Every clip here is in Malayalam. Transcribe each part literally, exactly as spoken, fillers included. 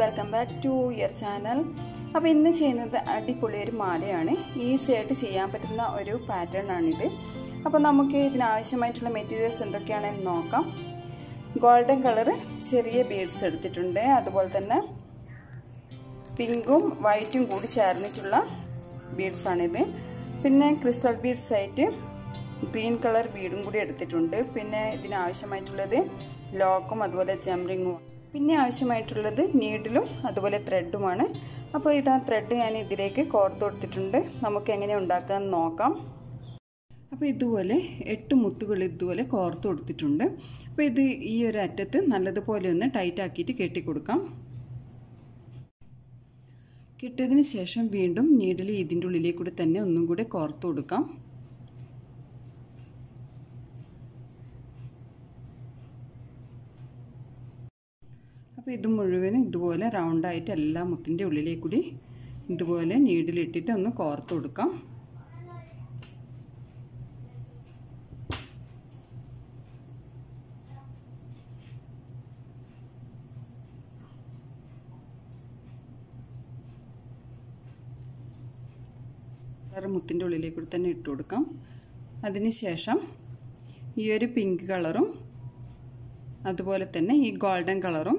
welcome back to your channel. അപ്പോൾ ഇന്ന് ചെയ്യുന്നത് അടിപൊളി ഒരു മാലയാണ്. ഈസി ആയിട്ട് ചെയ്യാൻ പറ്റുന്ന ഒരു പാറ്റേൺ ആണിത്. അപ്പോൾ നമുക്ക് ഇതിന് ആവശ്യമായിട്ടുള്ള മെറ്റീരിയൽസ് എന്തൊക്കെയാണെന്ന് നോക്കാം. ഗോൾഡൻ കളർ ചെറിയ ബീഡ്സ് എടുത്തിട്ടുണ്ട്. അതുപോലെ തന്നെ പിങ്കും വൈറ്റും കൂടി ചേർന്നിട്ടുള്ള ബീഡ്സ് ആണിത്. പിന്നെ ക്രിസ്റ്റൽ ബീഡ്സ് ആയിട്ട് ഗ്രീൻ കളർ ബീഡും കൂടി എടുത്തിട്ടുണ്ട്. പിന്നെ ഇതിന് ആവശ്യമായിട്ടുള്ളത് ലോക്കും അതുപോലെ ജംറിങ്ങും, പിന്നെ ആവശ്യമായിട്ടുള്ളത് നീഡിലും അതുപോലെ ത്രെഡുമാണ്. അപ്പോൾ ഇതാ ത്രെഡ് ഞാൻ ഇതിലേക്ക് കോർത്ത് കൊടുത്തിട്ടുണ്ട്. നമുക്ക് എങ്ങനെ ഉണ്ടാക്കാമെന്ന് നോക്കാം. അപ്പോൾ ഇതുപോലെ എട്ട് മുത്തുകൾ ഇതുപോലെ കോർത്ത് കൊടുത്തിട്ടുണ്ട്. അപ്പോൾ ഇത് ഈ ഒരു അറ്റത്ത് നല്ലതുപോലെ ഒന്ന് ടൈറ്റാക്കിയിട്ട് കെട്ടിക്കൊടുക്കാം. കെട്ടിയതിന് ശേഷം വീണ്ടും നീഡിൽ ഇതിൻ്റെ ഉള്ളിലേക്കൂടെ തന്നെ ഒന്നും കൂടെ കോർത്ത് കൊടുക്കാം. അപ്പോൾ ഇത് മുഴുവനും ഇതുപോലെ റൗണ്ടായിട്ട് എല്ലാ മുത്തിൻ്റെ ഉള്ളിലേക്ക് കൂടി ഇതുപോലെ നീഡിലിട്ടിട്ട് ഒന്ന് കോർത്ത് കൊടുക്കാം. കളർ മുത്തിൻ്റെ ഉള്ളിലേക്ക് കൂടി തന്നെ ഇട്ട് കൊടുക്കാം. അതിനുശേഷം ഈ ഒരു പിങ്ക് കളറും അതുപോലെ തന്നെ ഈ ഗോൾഡൻ കളറും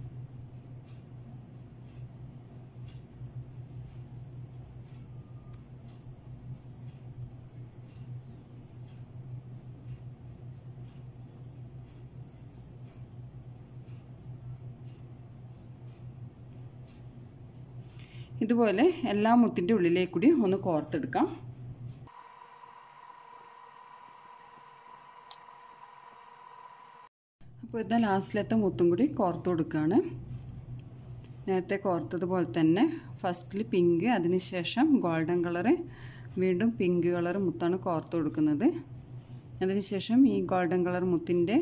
ഇതുപോലെ എല്ലാ മുത്തിൻ്റെ ഉള്ളിലേക്ക് കൂടി ഒന്ന് കോർത്തെടുക്കാം. അപ്പോൾ ഇതാ ലാസ്റ്റിലത്തെ മുത്തും കൂടി കോർത്ത് കൊടുക്കുകയാണ്. നേരത്തെ കോർത്തതുപോലെ തന്നെ ഫസ്റ്റിൽ പിങ്ക്, അതിനുശേഷം ഗോൾഡൻ കളറ്, വീണ്ടും പിങ്ക് കളർ മുത്താണ് കോർത്ത് കൊടുക്കുന്നത്. അതിനുശേഷം ഈ ഗോൾഡൻ കളർ മുത്തിൻ്റെ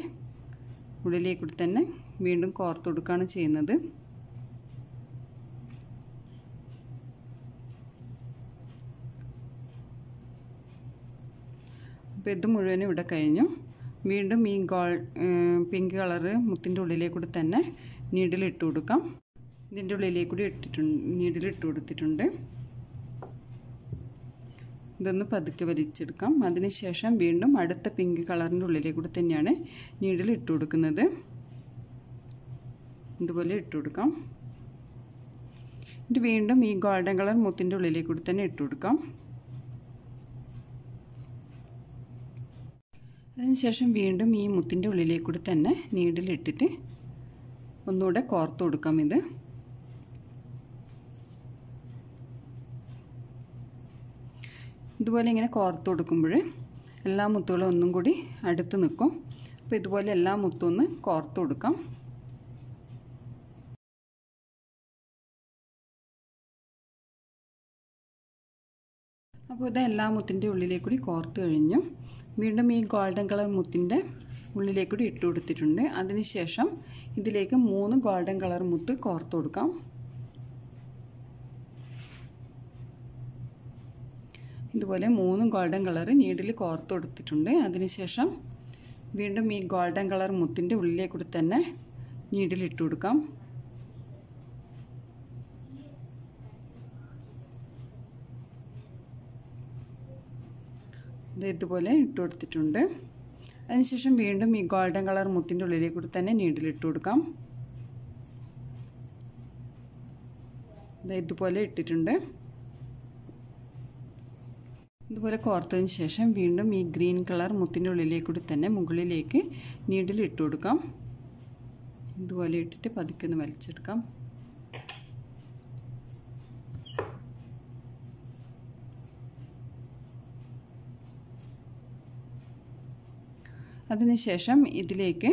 ഉള്ളിലേക്ക് കൂടി തന്നെ വീണ്ടും കോർത്ത് കൊടുക്കുകയാണ് ചെയ്യുന്നത്. അപ്പോൾ ഇത് മുഴുവനും ഇവിടെ കഴിഞ്ഞു. വീണ്ടും ഈ ഗോൾ പിങ്ക് കളറ് മുത്തിൻ്റെ ഉള്ളിലേക്ക് കൂടി തന്നെ നീഡിലിട്ട് കൊടുക്കാം. ഇതിൻ്റെ ഉള്ളിലേക്ക് കൂടി ഇട്ടിട്ടുണ്ട്, നീഡിലിട്ട് കൊടുത്തിട്ടുണ്ട്. ഇതൊന്ന് പതുക്കെ വലിച്ചെടുക്കാം. അതിനുശേഷം വീണ്ടും അടുത്ത പിങ്ക് കളറിൻ്റെ ഉള്ളിലേക്ക് കൂടി തന്നെയാണ് നീഡിലിട്ട് കൊടുക്കുന്നത്. ഇതുപോലെ ഇട്ട് കൊടുക്കാം. ഇത് വീണ്ടും ഈ ഗോൾഡൻ കളർ മുത്തിൻ്റെ ഉള്ളിലേക്ക് കൂടി തന്നെ ഇട്ട് കൊടുക്കാം. അതിനുശേഷം വീണ്ടും ഈ മുത്തിൻ്റെ ഉള്ളിലേക്ക് കൂടി തന്നെ നീഡിലിട്ടിട്ട് ഒന്നുകൂടെ കോർത്ത് കൊടുക്കാം. ഇത് ഇതുപോലെ ഇങ്ങനെ കോർത്ത് കൊടുക്കുമ്പോൾ എല്ലാ മുത്തുകളും ഒന്നും കൂടി അടുത്ത് നിൽക്കും. അപ്പോൾ ഇതുപോലെ എല്ലാ മുത്തും ഒന്ന് കോർത്ത് കൊടുക്കാം. അപ്പോൾ ഇത് എല്ലാ മുത്തിൻ്റെ ഉള്ളിലേക്ക് കൂടി കോർത്ത് കഴിഞ്ഞു. വീണ്ടും ഈ ഗോൾഡൻ കളർ മുത്തിൻ്റെ ഉള്ളിലേക്ക് കൂടി ഇട്ട് കൊടുത്തിട്ടുണ്ട്. അതിനുശേഷം ഇതിലേക്ക് മൂന്ന് ഗോൾഡൻ കളർ മുത്ത് കോർത്ത് കൊടുക്കാം. ഇതുപോലെ മൂന്ന് ഗോൾഡൻ കളർ നീഡിൽ കോർത്ത് കൊടുത്തിട്ടുണ്ട്. അതിനുശേഷം വീണ്ടും ഈ ഗോൾഡൻ കളർ മുത്തിൻ്റെ ഉള്ളിലേക്ക് കൂടി തന്നെ നീഡിൽ ഇട്ട് കൊടുക്കാം. ഇതുപോലെ ഇട്ട് കൊടുത്തിട്ടുണ്ട്. അതിനുശേഷം വീണ്ടും ഈ ഗോൾഡൻ കളർ മുത്തിൻ്റെ ഉള്ളിലേക്ക് കൂടി തന്നെ നീഡിലിട്ട് കൊടുക്കാം. ഇതുപോലെ ഇട്ടിട്ടുണ്ട്. ഇതുപോലെ കോർത്തതിന് ശേഷം വീണ്ടും ഈ ഗ്രീൻ കളർ മുത്തിൻ്റെ ഉള്ളിലേക്ക് കൂടി തന്നെ മുകളിലേക്ക് നീഡിലിട്ട് കൊടുക്കാം. ഇതുപോലെ ഇട്ടിട്ട് പതുക്കെ ഒന്ന് വലിച്ചെടുക്കാം. അതിനുശേഷം ഇതിലേക്ക്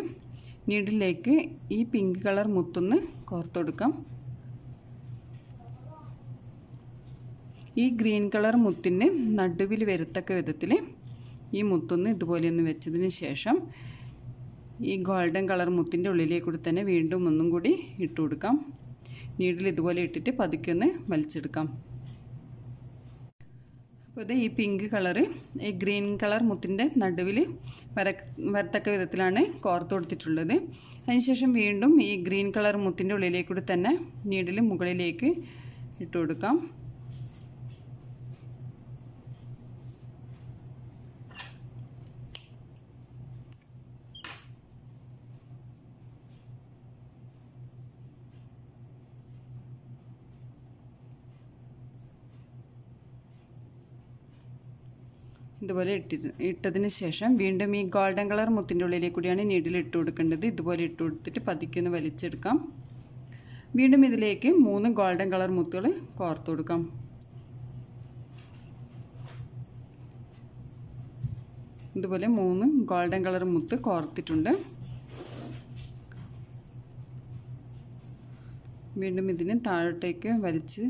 നീഡിലേക്ക് ഈ പിങ്ക് കളർ മുത്തൊന്ന് കോർത്ത് കൊടുക്കാം. ഈ ഗ്രീൻ കളർ മുത്തിൻ്റെ നടുവിൽ വരത്തക്ക വിധത്തിൽ ഈ മുത്തൊന്ന് ഇതുപോലെ ഒന്ന് വെച്ചതിന് ശേഷം ഈ ഗോൾഡൻ കളർ മുത്തിൻ്റെ ഉള്ളിലേക്ക് തന്നെ വീണ്ടും ഒന്നും കൂടി ഇട്ട് കൊടുക്കാം. നീഡിൽ ഇതുപോലെ ഇട്ടിട്ട് പതുക്കെ ഒന്ന് വലിച്ചെടുക്കാം. അപ്പോൾ ഇത് ഈ പിങ്ക് കളറ് ഈ ഗ്രീൻ കളർ മുത്തിൻ്റെ നടുവിൽ വര വരത്തക്ക വിധത്തിലാണ് കോർത്ത് കൊടുത്തിട്ടുള്ളത്. അതിനുശേഷം വീണ്ടും ഈ ഗ്രീൻ കളർ മുത്തിൻ്റെ ഉള്ളിലേക്ക് കൂടി തന്നെ നീഡിൽ മുകളിലേക്ക് ഇട്ട് കൊടുക്കാം. ഇതുപോലെ ഇട്ടി ഇട്ടതിന് ശേഷം വീണ്ടും ഈ ഗോൾഡൻ കളർ മുത്തിൻ്റെ ഉള്ളിലേക്ക് കൂടിയാണ് നീഡിൽ ഇട്ട് കൊടുക്കേണ്ടത്. ഇതുപോലെ ഇട്ട് കൊടുത്തിട്ട് പതുക്കെ ഒന്ന് വലിച്ചെടുക്കാം. വീണ്ടും ഇതിലേക്ക് മൂന്ന് ഗോൾഡൻ കളർ മുത്തുകൾ കോർത്ത് കൊടുക്കാം. ഇതുപോലെ മൂന്ന് ഗോൾഡൻ കളർ മുത്ത് കോർത്തിട്ടുണ്ട്. വീണ്ടും ഇതിന് താഴോട്ടേക്ക് വലിച്ച്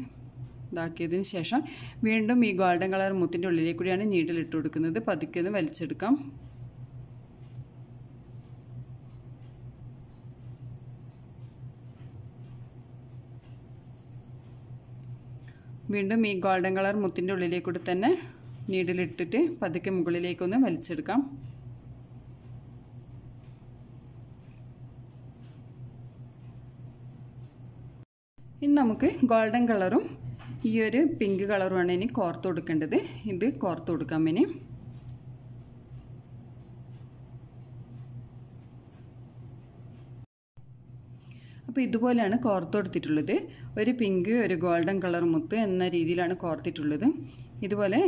ഇതാക്കിയതിന് ശേഷം വീണ്ടും ഈ ഗോൾഡൻ കളർ മുത്തിൻ്റെ ഉള്ളിലേക്ക് കൂടിയാണ് നീഡിൽ ഇട്ട് കൊടുക്കുന്നത്. പതുക്കെ ഒന്ന് വലിച്ചെടുക്കാം. വീണ്ടും ഈ ഗോൾഡൻ കളർ മുത്തിൻ്റെ ഉള്ളിലേക്ക് കൂടി തന്നെ നീഡിൽ ഇട്ടിട്ട് പതുക്കെ മുകളിലേക്കൊന്ന് വലിച്ചെടുക്കാം. ഇനി നമുക്ക് ഗോൾഡൻ കളറും ഈ ഒരു പിങ്ക് കളറുമാണ് ഇനി കോർത്ത് കൊടുക്കേണ്ടത്. ഇത് കോർത്ത് കൊടുക്കാം. ഇനി അപ്പോൾ ഇതുപോലെയാണ് കോർത്ത് കൊടുത്തിട്ടുള്ളത്. ഒരു പിങ്ക് ഒരു ഗോൾഡൻ കളർ മുത്ത് എന്ന രീതിയിലാണ് കോർത്തിട്ടുള്ളത്. ഇതുപോലെ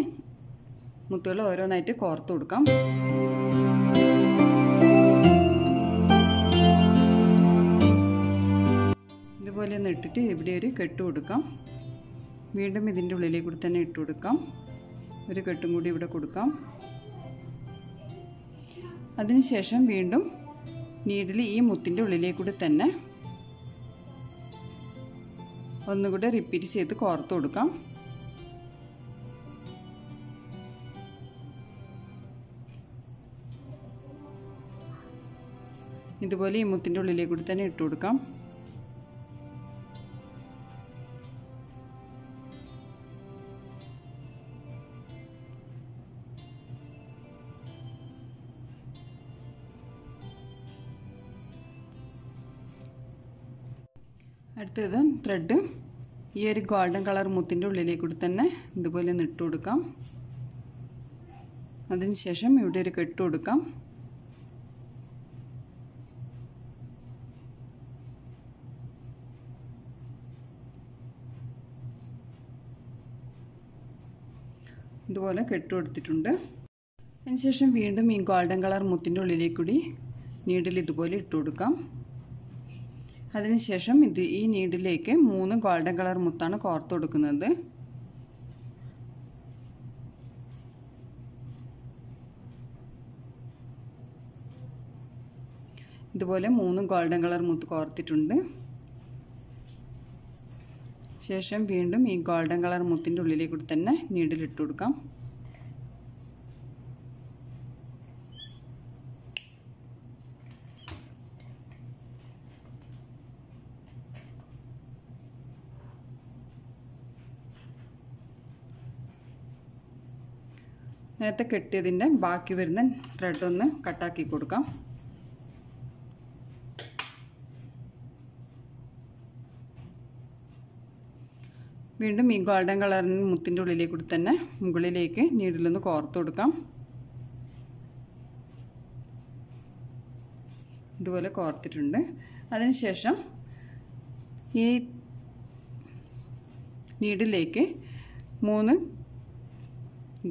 മുത്തുകൾ ഓരോന്നായിട്ട് കോർത്ത് കൊടുക്കാം. ഇതുപോലെ ഒന്ന് ഇട്ടിട്ട് ഇവിടെ ഒരു കെട്ട് കൊടുക്കാം. വീണ്ടും ഇതിൻ്റെ ഉള്ളിലേക്ക് കൂടി തന്നെ ഇട്ട് കൊടുക്കാം. ഒരു കെട്ടും കൂടി ഇവിടെ കൊടുക്കാം. അതിനുശേഷം വീണ്ടും നീഡിൽ ഈ മുത്തിൻ്റെ ഉള്ളിലേക്ക് കൂടി തന്നെ ഒന്നുകൂടെ റിപ്പീറ്റ് ചെയ്ത് കോർത്ത് കൊടുക്കാം. ഇതുപോലെ ഈ മുത്തിൻ്റെ ഉള്ളിലേക്ക് കൂടി തന്നെ ഇട്ട് കൊടുക്കാം. അടുത്തത് ത്രെഡ് ഈ ഒരു ഗോൾഡൻ കളർ മുത്തിൻ്റെ ഉള്ളിലേക്ക് കൂടി തന്നെ ഇതുപോലെ ഇട്ട് കൊടുക്കാം. അതിനുശേഷം ഇവിടെ ഒരു കെട്ട് കൊടുക്കാം. ഇതുപോലെ കെട്ട് കൊടുത്തിട്ടുണ്ട്. അതിനുശേഷം വീണ്ടും ഈ ഗോൾഡൻ കളർ മുത്തിൻ്റെ ഉള്ളിലേക്ക് കൂടി നീഡിൽ ഇതുപോലെ ഇട്ട് കൊടുക്കാം. അതിനുശേഷം ഇത് ഈ നീഡിലേക്ക് മൂന്ന് ഗോൾഡൻ കളർ മുത്താണ് കോർത്ത് കൊടുക്കുന്നത്. ഇതുപോലെ മൂന്ന് ഗോൾഡൻ കളർ മുത്ത് കോർത്തിട്ടുണ്ട്. ശേഷം വീണ്ടും ഈ ഗോൾഡൻ കളർ മുത്തിൻ്റെ ഉള്ളിലേക്ക് തന്നെ നീഡിൽ ഇട്ട് കൊടുക്കാം. നേരത്തെ കെട്ടിയതിൻ്റെ ബാക്കി വരുന്ന ത്രെഡ് ഒന്ന് കട്ടാക്കി കൊടുക്കാം. വീണ്ടും ഈ ഗോൾഡൻ കളറിന് മുത്തിൻ്റെ ഉള്ളിലേക്ക് കൂടി തന്നെ മുകളിലേക്ക് നീഡിലൊന്ന് കോർത്ത് കൊടുക്കാം. ഇതുപോലെ കോർത്തിട്ടുണ്ട്. അതിനുശേഷം ഈ നീഡിലേക്ക് മൂന്ന്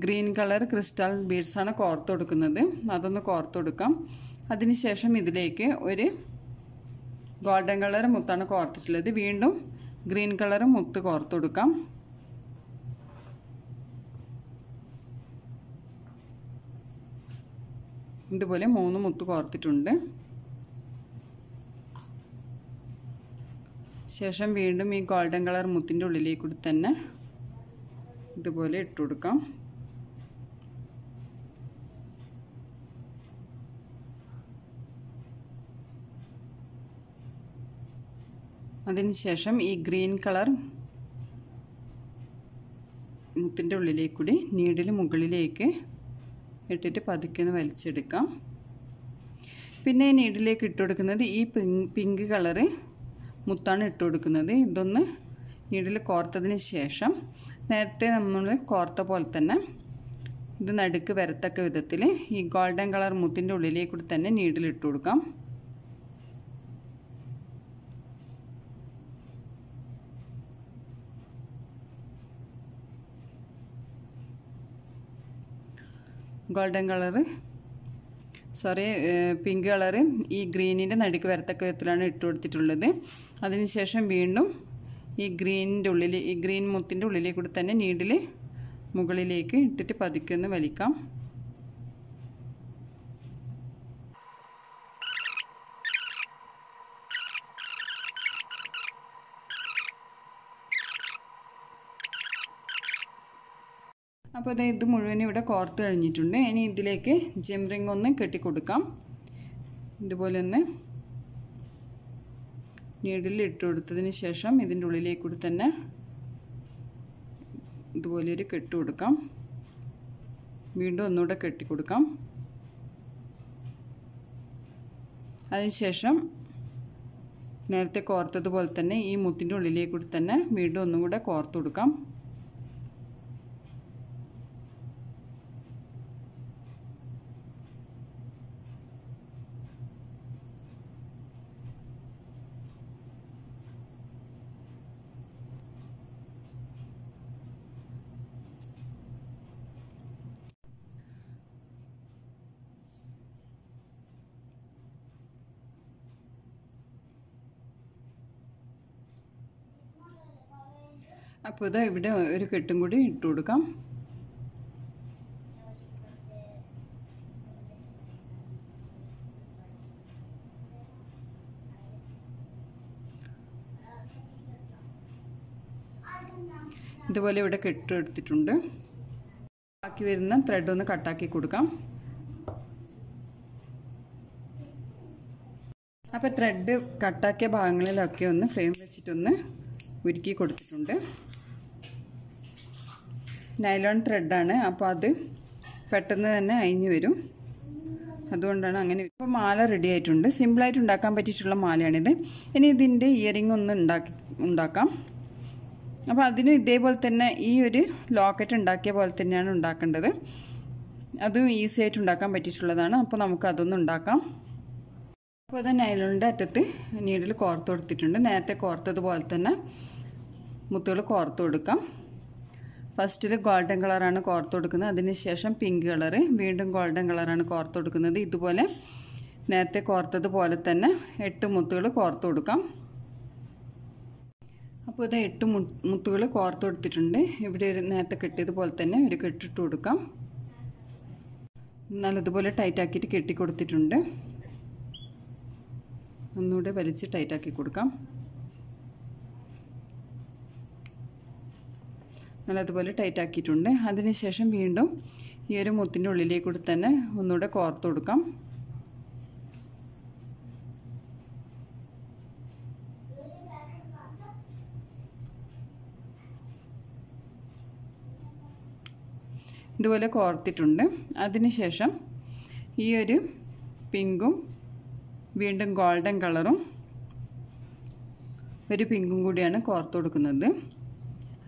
ഗ്രീൻ കളർ ക്രിസ്റ്റൽ ബീഡ്സാണ് കോർത്ത് കൊടുക്കുന്നത്. അതൊന്ന് കോർത്ത് കൊടുക്കാം. അതിനുശേഷം ഇതിലേക്ക് ഒരു ഗോൾഡൻ കളർ മുത്താണ് കോർത്തിട്ടുള്ളത്. വീണ്ടും ഗ്രീൻ കളർ മുത്ത് കോർത്ത് കൊടുക്കാം. ഇതുപോലെ മൂന്ന് മുത്ത് കോർത്തിട്ടുണ്ട്. ശേഷം വീണ്ടും ഈ ഗോൾഡൻ കളർ മുത്തിൻ്റെ ഉള്ളിലേക്ക് കൂടി തന്നെ ഇതുപോലെ ഇട്ട് കൊടുക്കാം. അതിനുശേഷം ഈ ഗ്രീൻ കളർ മുത്തിൻ്റെ ഉള്ളിലേക്ക് കൂടി നീഡിൽ മുകളിലേക്ക് ഇട്ടിട്ട് പതുക്കെ ഒന്ന് വലിച്ചെടുക്കാം. പിന്നെ നീഡിലേക്ക് ഇട്ട് കൊടുക്കുന്നത് ഈ പിങ്ക് കളറ് മുത്താണ് ഇട്ട് കൊടുക്കുന്നത്. ഇതൊന്ന് നീഡിൽ കോർത്തതിന് ശേഷം നേരത്തെ നമ്മൾ കോർത്ത പോലെ തന്നെ ഇത് നടുക്ക് വരത്തക്ക വിധത്തിൽ ഈ ഗോൾഡൻ കളർ മുത്തിൻ്റെ ഉള്ളിലേക്ക് കൂടി തന്നെ നീഡിൽ ഇട്ട് കൊടുക്കാം. Golden colour sorry pink colour ഈ ഗ്രീനിൻ്റെ നടുക്ക് വരത്തക്ക വിധത്തിലാണ് ഇട്ട് കൊടുത്തിട്ടുള്ളത്. അതിനുശേഷം വീണ്ടും ഈ ഗ്രീനിൻ്റെ ഉള്ളിൽ ഈ ഗ്രീൻ മുത്തിൻ്റെ ഉള്ളിലേക്ക് കൂടി തന്നെ നീഡിൽ മുകളിലേക്ക് ഇട്ടിട്ട് പതുക്കെ ഒന്ന് വലിക്കാം. അപ്പോൾ ഇത് ഇത് മുഴുവനും ഇവിടെ കോർത്ത് കഴിഞ്ഞിട്ടുണ്ട്. ഇനി ഇതിലേക്ക് ജെം റിംഗ് ഒന്ന് കെട്ടിക്കൊടുക്കാം. ഇതുപോലെ തന്നെ നീഡിൽ ഇട്ട് കൊടുത്തതിന് ശേഷം ഇതിൻ്റെ ഉള്ളിലേക്ക് കൂടി തന്നെ ഇതുപോലെ ഒരു കെട്ട് കൊടുക്കാം. വീണ്ടും ഒന്നുകൂടെ കെട്ടിക്കൊടുക്കാം. അതിനുശേഷം നേരത്തെ കോർത്തതുപോലെ തന്നെ ഈ മുത്തിൻ്റെ ഉള്ളിലേക്ക് കൂടി തന്നെ വീണ്ടും ഒന്നും കൂടെ കോർത്ത് കൊടുക്കാം. അപ്പോൾ ഇത് ഇവിടെ ഒരു കെട്ടും കൂടി ഇട്ട് കൊടുക്കാം. ഇതുപോലെ ഇവിടെ കെട്ട് എടുത്തിട്ടുണ്ട്. ബാക്കി വരുന്ന ത്രെഡ് ഒന്ന് കട്ടാക്കി കൊടുക്കാം. അപ്പോൾ ത്രെഡ് കട്ടാക്കിയ ഭാഗങ്ങളിലൊക്കെ ഒന്ന് ഫ്രെയിം വെച്ചിട്ടൊന്ന് ഉരുക്കി കൊടുത്തിട്ടുണ്ട്. നൈലോൺ ത്രെഡാണ്, അപ്പോൾ അത് പെട്ടെന്ന് തന്നെ അയിഞ്ഞു വരും, അതുകൊണ്ടാണ് അങ്ങനെ. ഇപ്പോൾ മാല റെഡി ആയിട്ടുണ്ട്. സിമ്പിളായിട്ട് ഉണ്ടാക്കാൻ പറ്റിയിട്ടുള്ള മാലയാണിത്. ഇനി ഇതിൻ്റെ ഇയറിംഗ് ഒന്ന് ഉണ്ടാക്കി ഉണ്ടാക്കാം. അപ്പോൾ അതിനും ഇതേപോലെ തന്നെ ഈ ഒരു ലോക്കറ്റ് ഉണ്ടാക്കിയ പോലെ തന്നെയാണ് ഉണ്ടാക്കേണ്ടത്. അതും ഈസി ആയിട്ട് ഉണ്ടാക്കാൻ പറ്റിയിട്ടുള്ളതാണ്. അപ്പോൾ നമുക്ക് അതൊന്നും ഉണ്ടാക്കാം. അപ്പോൾ അത് നൈലോണിൻ്റെ അറ്റത്ത് നീഡിൽ കോർത്ത് കൊടുത്തിട്ടുണ്ട്. നേരത്തെ കോർത്തതുപോലെ തന്നെ മുത്തുകൾ കോർത്ത് കൊടുക്കാം. ഫസ്റ്റിൽ ഗോൾഡൻ കളറാണ് കോർത്ത് കൊടുക്കുന്നത്. അതിനുശേഷം പിങ്ക് കളറ്, വീണ്ടും ഗോൾഡൻ കളറാണ് കോർത്ത് കൊടുക്കുന്നത്. ഇതുപോലെ നേരത്തെ കോർത്തതുപോലെ തന്നെ എട്ട് മുത്തുകൾ കോർത്ത് കൊടുക്കാം. അപ്പോൾ ഇത് എട്ട് മുത്തുകൾ കോർത്ത് കൊടുത്തിട്ടുണ്ട്. ഇവിടെ ഒരു നേരത്തെ കെട്ടിയതുപോലെ തന്നെ ഒരു കെട്ടിട്ട് കൊടുക്കാം. എന്നാൽ ഇതുപോലെ ടൈറ്റാക്കിയിട്ട് കെട്ടിക്കൊടുത്തിട്ടുണ്ട്. ഒന്നുകൂടെ വലിച്ച് ടൈറ്റാക്കി കൊടുക്കാം. നല്ലതുപോലെ ടൈറ്റാക്കിയിട്ടുണ്ട്. അതിനുശേഷം വീണ്ടും ഈ ഒരു മുത്തിൻ്റെ ഉള്ളിലേക്ക് കൂടി തന്നെ ഒന്നുകൂടെ കോർത്ത് കൊടുക്കാം. ഇതുപോലെ കോർത്തിട്ടുണ്ട്. അതിനുശേഷം ഈ ഒരു പിങ്കും വീണ്ടും ഗോൾഡൻ കളറും ഒരു പിങ്കും കൂടിയാണ് കോർത്ത് കൊടുക്കുന്നത്.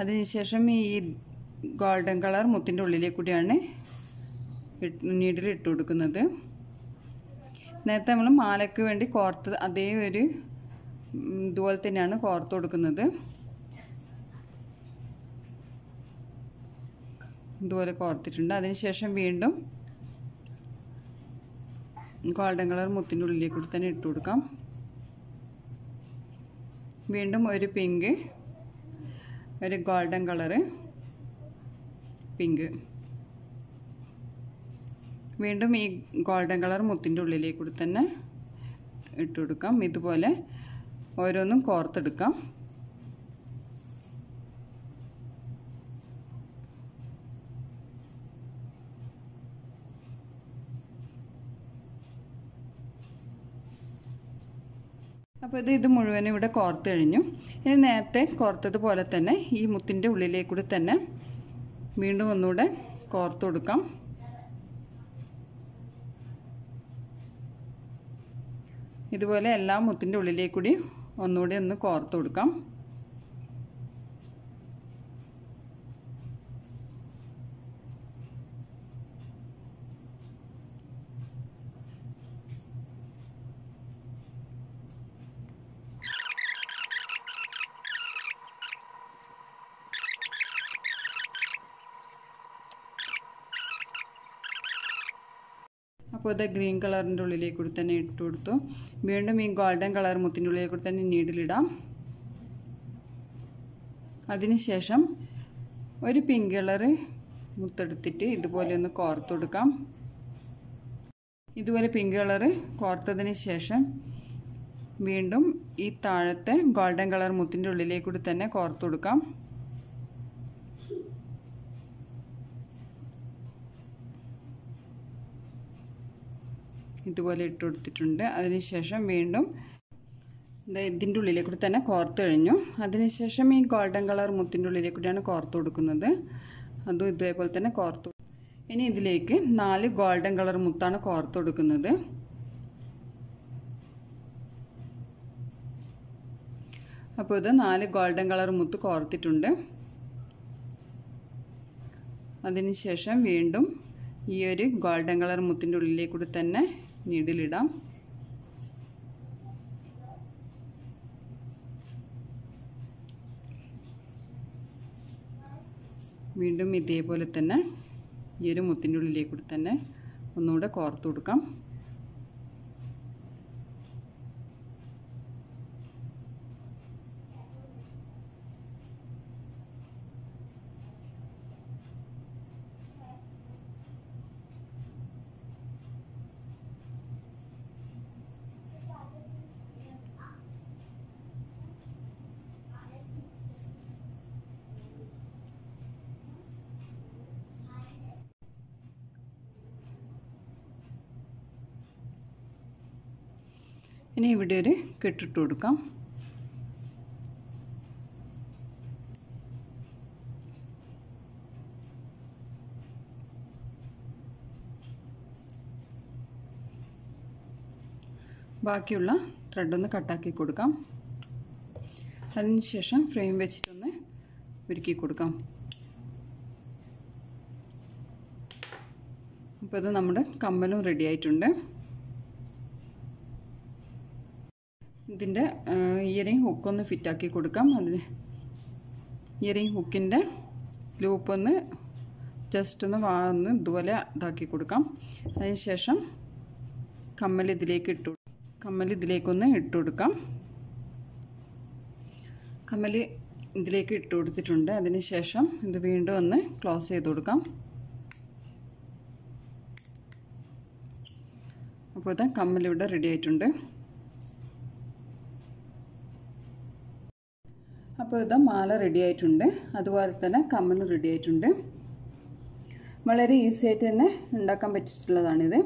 അതിനുശേഷം ഈ ഗോൾഡൻ കളർ മുത്തിൻ്റെ ഉള്ളിലേക്ക് കൂടിയാണ് നീഡിൽ ഇട്ട് കൊടുക്കുന്നത്. നേരത്തെ നമ്മൾ മാലയ്ക്ക് വേണ്ടി കോർത്ത് അതേ ഒരു ഇതുപോലെ തന്നെയാണ് കോർത്ത് കൊടുക്കുന്നത്. ഇതുപോലെ കോർത്തിട്ടുണ്ട്. അതിനുശേഷം വീണ്ടും ഗോൾഡൻ കളർ മുത്തിൻ്റെ ഉള്ളിലേക്ക് കൂടി തന്നെ ഇട്ട് കൊടുക്കാം. വീണ്ടും ഒരു പിങ്ക്, ഒരു ഗോൾഡൻ കളറ്, പിങ്ക്, വീണ്ടും ഈ ഗോൾഡൻ കളർ മുത്തിൻ്റെ ഉള്ളിലേക്ക് കൂടി തന്നെ ഇട്ട് കൊടുക്കാം. ഇതുപോലെ ഓരോന്നും കോർത്തെടുക്കാം. അപ്പോൾ ഇത് ഇത് മുഴുവൻ ഇവിടെ കോർത്ത് കഴിഞ്ഞു. ഇനി നേരത്തെ കോർത്തതുപോലെ തന്നെ ഈ മുത്തിൻ്റെ ഉള്ളിലേക്ക് കൂടി തന്നെ വീണ്ടും ഒന്നുകൂടെ കോർത്ത് കൊടുക്കാം. ഇതുപോലെ എല്ലാ മുത്തിൻ്റെ ഉള്ളിലേക്ക് കൂടി ഒന്നുകൂടി ഒന്ന് കോർത്ത് കൊടുക്കാം. അപ്പോൾ ഇത് ഗ്രീൻ കളറിൻ്റെ ഉള്ളിലേക്ക് കൂടി തന്നെ ഇട്ട് കൊടുത്തു. വീണ്ടും ഈ ഗോൾഡൻ കളർ മുത്തിൻ്റെ ഉള്ളിലേക്ക് കൂടി തന്നെ നീഡിലിടാം. അതിനുശേഷം ഒരു പിങ്ക് കളറ് മുത്തെടുത്തിട്ട് ഇതുപോലെ ഒന്ന് കോർത്ത് കൊടുക്കാം. ഇതുപോലെ പിങ്ക് കളറ് കോർത്തതിന് ശേഷം വീണ്ടും ഈ താഴത്തെ ഗോൾഡൻ കളർ മുത്തിൻ്റെ ഉള്ളിലേക്ക് കൂടി തന്നെ കോർത്ത് കൊടുക്കാം. ഇതുപോലെ ഇട്ട് കൊടുത്തിട്ടുണ്ട്. അതിനുശേഷം വീണ്ടും ഇതിൻ്റെ ഉള്ളിലേക്ക് കൂടി തന്നെ കോർത്ത് കഴിഞ്ഞു. അതിനുശേഷം ഈ ഗോൾഡൻ കളർ മുത്തിൻ്റെ ഉള്ളിലേക്ക് കൂടിയാണ് കോർത്ത് കൊടുക്കുന്നത്. അതും ഇതേപോലെ തന്നെ കോർത്ത്. ഇനി ഇതിലേക്ക് നാല് ഗോൾഡൻ കളർ മുത്താണ് കോർത്ത് കൊടുക്കുന്നത്. അപ്പോൾ ഇത് നാല് ഗോൾഡൻ കളർ മുത്ത് കോർത്തിട്ടുണ്ട്. അതിനുശേഷം വീണ്ടും ഈ ഒരു ഗോൾഡൻ കളർ മുത്തിൻ്റെ ഉള്ളിലേക്ക് കൂടി തന്നെ നീഡിലിടാം. വീണ്ടും ഇതേപോലെ തന്നെ ഈ ഒരു മുത്തിൻ്റെ ഉള്ളിലേക്ക് കൂടി തന്നെ ഒന്നുകൂടെ കോർത്ത് കൊടുക്കാം. ഇനി ഇവിടെ ഒരു കെട്ടിട്ട് കൊടുക്കാം. ബാക്കിയുള്ള ത്രെഡ് ഒന്ന് കട്ടാക്കി കൊടുക്കാം. അതിനുശേഷം ഫ്രെയിം വെച്ചിട്ടൊന്ന് ഒരുക്കി കൊടുക്കാം. അപ്പോൾ ഇത് നമ്മുടെ കമ്മലും റെഡി ആയിട്ടുണ്ട്. ഇതിൻ്റെ ഇയറിംഗ് ഹുക്കൊന്ന് ഫിറ്റാക്കി കൊടുക്കാം. അതിന് ഇയറിംഗ് ഹുക്കിൻ്റെ ലൂപ്പൊന്ന് ജസ്റ്റ് ഒന്ന് വാന്ന് ഇതുപോലെ ഇതാക്കി കൊടുക്കാം. അതിനുശേഷം കമ്മൽ ഇതിലേക്ക് ഇട്ടു കമ്മൽ ഇതിലേക്കൊന്ന് ഇട്ട് കൊടുക്കാം. കമ്മൽ ഇതിലേക്ക് ഇട്ട് കൊടുത്തിട്ടുണ്ട്. അതിനുശേഷം ഇത് വീണ്ടും ഒന്ന് ക്ലോസ് ചെയ്ത് കൊടുക്കാം. അപ്പോൾ ഇത് കമ്മലിവിടെ റെഡി ആയിട്ടുണ്ട്. അപ്പോൾ ഇത് മാല റെഡി ആയിട്ടുണ്ട്. അതുപോലെ തന്നെ കമ്മലും റെഡി ആയിട്ടുണ്ട്. വളരെ ഈസി ആയിട്ട് തന്നെ ഉണ്ടാക്കാൻ പറ്റിയിട്ടുള്ളതാണിത്.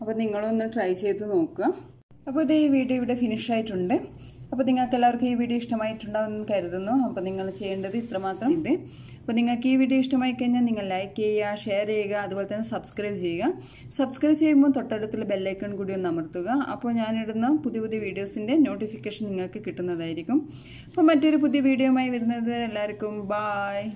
അപ്പോൾ നിങ്ങളൊന്ന് ട്രൈ ചെയ്ത് നോക്കുക. അപ്പോൾ ഇത് ഈ വീഡിയോ ഇവിടെ ഫിനിഷ് ആയിട്ടുണ്ട്. അപ്പോൾ നിങ്ങൾക്ക് എല്ലാവർക്കും ഈ വീഡിയോ ഇഷ്ടമായിട്ടുണ്ടാവുമെന്ന് കരുതുന്നു. അപ്പോൾ നിങ്ങൾ ചെയ്യേണ്ടത് ഇത്രമാത്രം ഇത്. അപ്പോൾ നിങ്ങൾക്ക് ഈ വീഡിയോ ഇഷ്ടമായി കഴിഞ്ഞാൽ നിങ്ങൾ ലൈക്ക് ചെയ്യുക, ഷെയർ ചെയ്യുക, അതുപോലെ തന്നെ സബ്സ്ക്രൈബ് ചെയ്യുക. സബ്സ്ക്രൈബ് ചെയ്യുമ്പോൾ തൊട്ടടുത്തുള്ള ബെല്ലൈക്കൺ കൂടി ഒന്ന് അമർത്തുക. അപ്പോൾ ഞാനിടുന്ന പുതിയ പുതിയ വീഡിയോസിൻ്റെ നോട്ടിഫിക്കേഷൻ നിങ്ങൾക്ക് കിട്ടുന്നതായിരിക്കും. അപ്പോൾ മറ്റൊരു പുതിയ വീഡിയോയുമായി വരുന്നത് എല്ലാവർക്കും ബായ്.